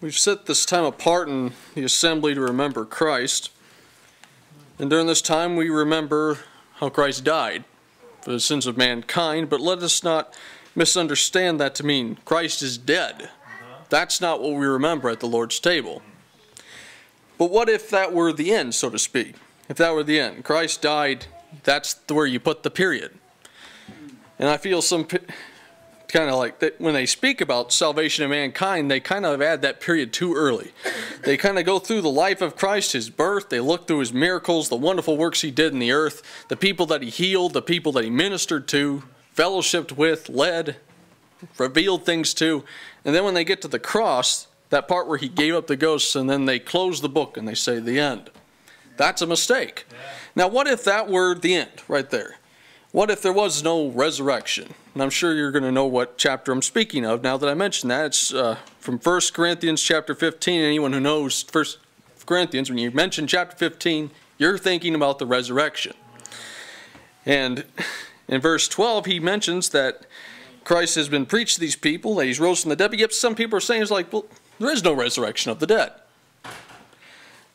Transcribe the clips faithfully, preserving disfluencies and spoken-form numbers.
We've set this time apart in the assembly to remember Christ. And during this time we remember how Christ died for the sins of mankind, but let us not misunderstand that to mean Christ is dead. That's not what we remember at the Lord's table. But what if that were the end, so to speak? If that were the end, Christ died, that's where you put the period. And I feel some, kind of like, that when they speak about salvation of mankind, they kind of add that period too early. They kind of go through the life of Christ, his birth, they look through his miracles, the wonderful works he did in the earth, the people that he healed, the people that he ministered to, fellowshiped with, led, revealed things to. And then when they get to the cross, that part where he gave up the ghosts, and then they close the book and they say the end. That's a mistake. Yeah. Now what if that were the end right there? What if there was no resurrection? And I'm sure you're going to know what chapter I'm speaking of now that I mentioned that. It's uh, from First Corinthians chapter fifteen. Anyone who knows First Corinthians, when you mention chapter fifteen, you're thinking about the resurrection. And in verse twelve, he mentions that Christ has been preached to these people, that he's rose from the dead. But yet some people are saying, it's like, well, there is no resurrection of the dead.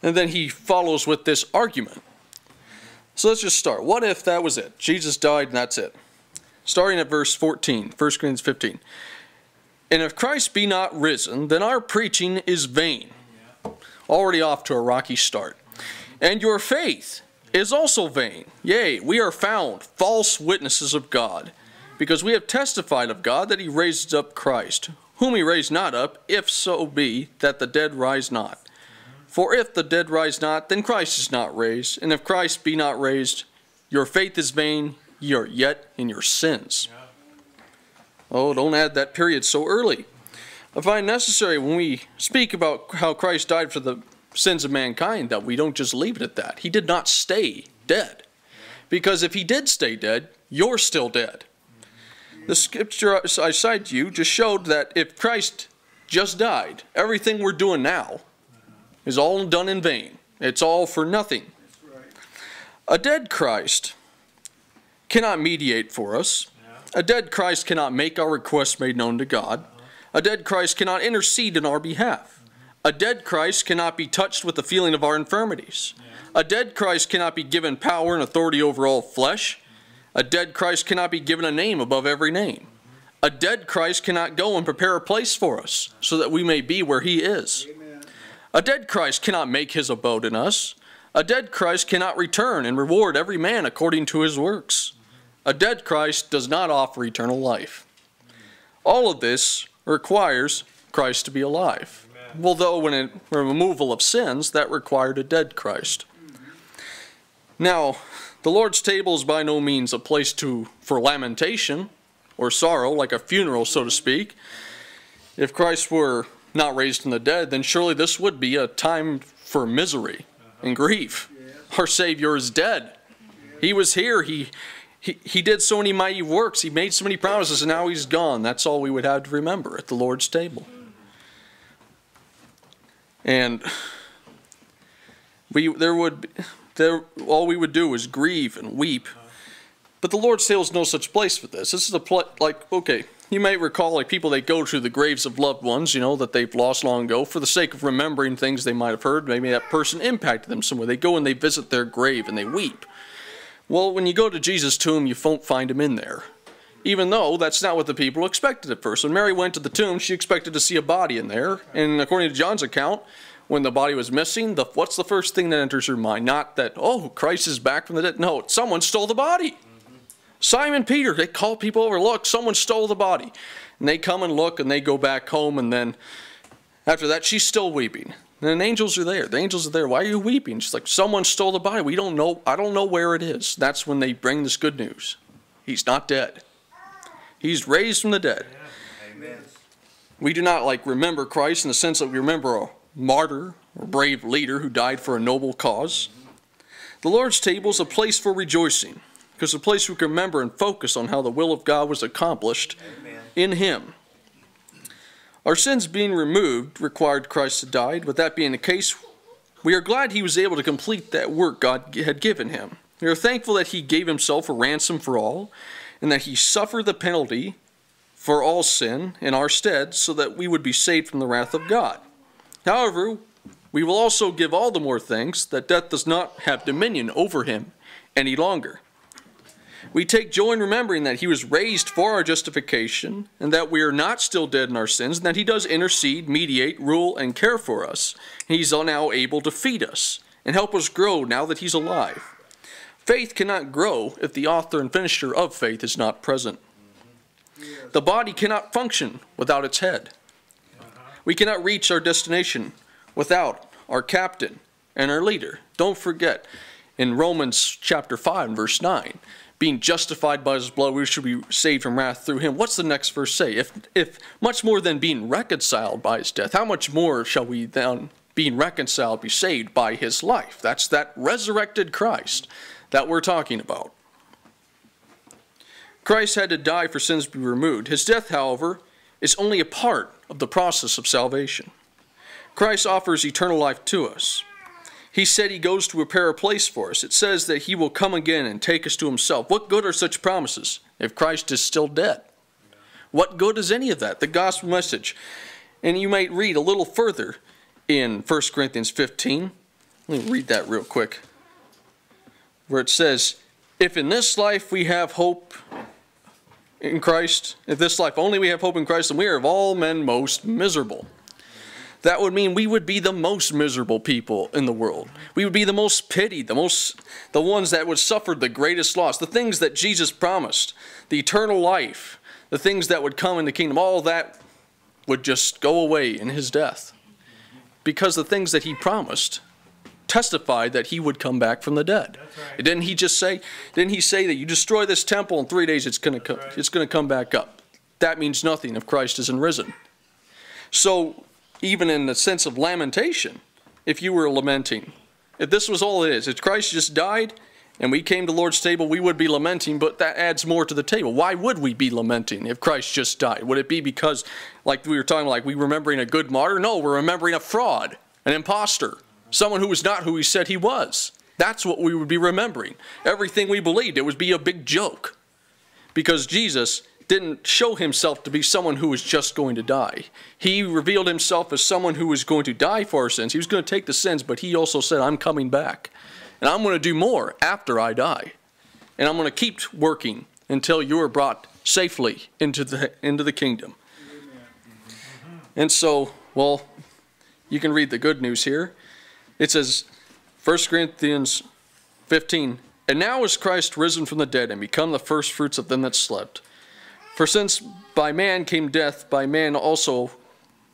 And then he follows with this argument. So let's just start. What if that was it? Jesus died and that's it. Starting at verse fourteen, First Corinthians fifteen. And if Christ be not risen, then our preaching is vain. Already off to a rocky start. And your faith is also vain. Yea, we are found false witnesses of God, because we have testified of God that he raised up Christ, whom he raised not up, if so be that the dead rise not. For if the dead rise not, then Christ is not raised. And if Christ be not raised, your faith is vain, ye are yet in your sins. Oh, don't add that period so early. I find necessary when we speak about how Christ died for the sins of mankind that we don't just leave it at that. He did not stay dead. Because if he did stay dead, you're still dead. The scripture I cite to you just showed that if Christ just died, everything we're doing now is all done in vain. It's all for nothing. That's right. A dead Christ cannot mediate for us. Yeah. A dead Christ cannot make our requests made known to God. Uh-huh. A dead Christ cannot intercede in our behalf. Uh-huh. A dead Christ cannot be touched with the feeling of our infirmities. Yeah. A dead Christ cannot be given power and authority over all flesh. Uh-huh. A dead Christ cannot be given a name above every name. Uh-huh. A dead Christ cannot go and prepare a place for us, uh-huh, so that we may be where he is. Amen. A dead Christ cannot make his abode in us. A dead Christ cannot return and reward every man according to his works. A dead Christ does not offer eternal life. All of this requires Christ to be alive. Amen. Although when it, when removal of sins, that required a dead Christ. Now, the Lord's table is by no means a place to for lamentation or sorrow, like a funeral, so to speak. If Christ were not raised from the dead, then surely this would be a time for misery and grief. Our Savior is dead. He was here. He, he, he did so many mighty works. He made so many promises, and now he's gone. That's all we would have to remember at the Lord's table. And we there would there all we would do is grieve and weep. But the Lord's table is no such place for this. This is a place like, okay, you may recall like people that go to the graves of loved ones, you know, that they've lost long ago for the sake of remembering things they might have heard. Maybe that person impacted them somewhere. They go and they visit their grave and they weep. Well, when you go to Jesus' tomb, you won't find him in there. Even though that's not what the people expected at first. When Mary went to the tomb, she expected to see a body in there. And according to John's account, when the body was missing, the, what's the first thing that enters her mind? Not that, oh, Christ is back from the dead. No, someone stole the body. Simon Peter, they call people over, look, someone stole the body. And they come and look and they go back home, and then after that she's still weeping. And then angels are there. The angels are there. Why are you weeping? She's like, someone stole the body. We don't know. I don't know where it is. That's when they bring this good news. He's not dead. He's raised from the dead. Amen. We do not like remember Christ in the sense that we remember a martyr or brave leader who died for a noble cause. The Lord's table is a place for rejoicing, because the place we can remember and focus on how the will of God was accomplished. Amen. In him. Our sins being removed required Christ to die. With that being the case, we are glad he was able to complete that work God had given him. We are thankful that he gave himself a ransom for all, and that he suffered the penalty for all sin in our stead so that we would be saved from the wrath of God. However, we will also give all the more thanks that death does not have dominion over him any longer. We take joy in remembering that he was raised for our justification, and that we are not still dead in our sins, and that he does intercede, mediate, rule, and care for us. He's now able to feed us and help us grow now that he's alive. Faith cannot grow if the author and finisher of faith is not present. The body cannot function without its head. We cannot reach our destination without our captain and our leader. Don't forget, in Romans chapter five and verse nine, being justified by his blood, we should be saved from wrath through him. What's the next verse say? If, if much more than being reconciled by his death, how much more shall we then, being reconciled, be saved by his life? That's that resurrected Christ that we're talking about. Christ had to die for sins to be removed. His death, however, is only a part of the process of salvation. Christ offers eternal life to us. He said he goes to prepare a place for us. It says that he will come again and take us to himself. What good are such promises if Christ is still dead? What good is any of that? The gospel message. And you might read a little further in First Corinthians fifteen. Let me read that real quick, where it says, if in this life we have hope in Christ, if this life only we have hope in Christ, then we are of all men most miserable. That would mean we would be the most miserable people in the world. We would be the most pitied, the most, the ones that would suffer the greatest loss. The things that Jesus promised, the eternal life, the things that would come in the kingdom, all that would just go away in his death. Because the things that he promised testified that he would come back from the dead. Right. Didn't he just say? Didn't he say that you destroy this temple in three days? It's going to come. Right. It's going to come back up. That means nothing if Christ isn't risen. So, even in the sense of lamentation, if you were lamenting, if this was all it is, if Christ just died and we came to Lord's table, we would be lamenting. But that adds more to the table. Why would we be lamenting if Christ just died? Would it be because, like we were talking, like we remembering a good martyr? No, we're remembering a fraud, an imposter. Someone who was not who he said he was. That's what we would be remembering. Everything we believed, it would be a big joke. Because Jesus didn't show himself to be someone who was just going to die. He revealed himself as someone who was going to die for our sins. He was going to take the sins, but he also said, I'm coming back. And I'm going to do more after I die. And I'm going to keep working until you are brought safely into the, into the kingdom. And so, well, you can read the good news here. It says, First Corinthians fifteen, and now is Christ risen from the dead and become the firstfruits of them that slept. For since by man came death, by man also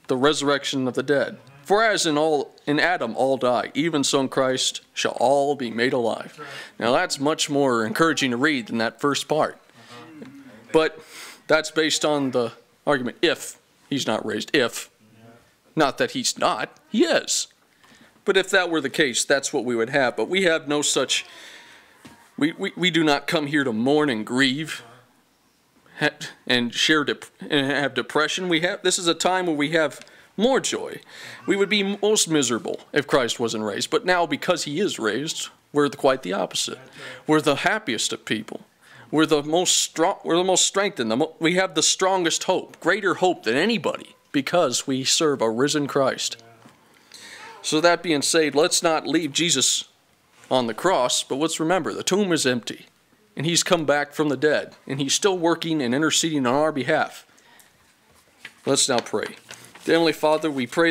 the resurrection of the dead. For as in, all, in Adam all die, even so in Christ shall all be made alive. Now that's much more encouraging to read than that first part. But that's based on the argument, if he's not raised, if. Not that he's not, he is. But if that were the case, that's what we would have. But we have no such, we, we, we do not come here to mourn and grieve and share dep and have depression. We have, this is a time where we have more joy. We would be most miserable if Christ wasn't raised. But now, because he is raised, we're the, quite the opposite. We're the happiest of people. We're the most strong, we're the most strengthened. The mo we have the strongest hope, greater hope than anybody, because we serve a risen Christ. So that being said, let's not leave Jesus on the cross, but let's remember the tomb is empty, and he's come back from the dead, and he's still working and interceding on our behalf. Let's now pray. Dear Heavenly Father, we pray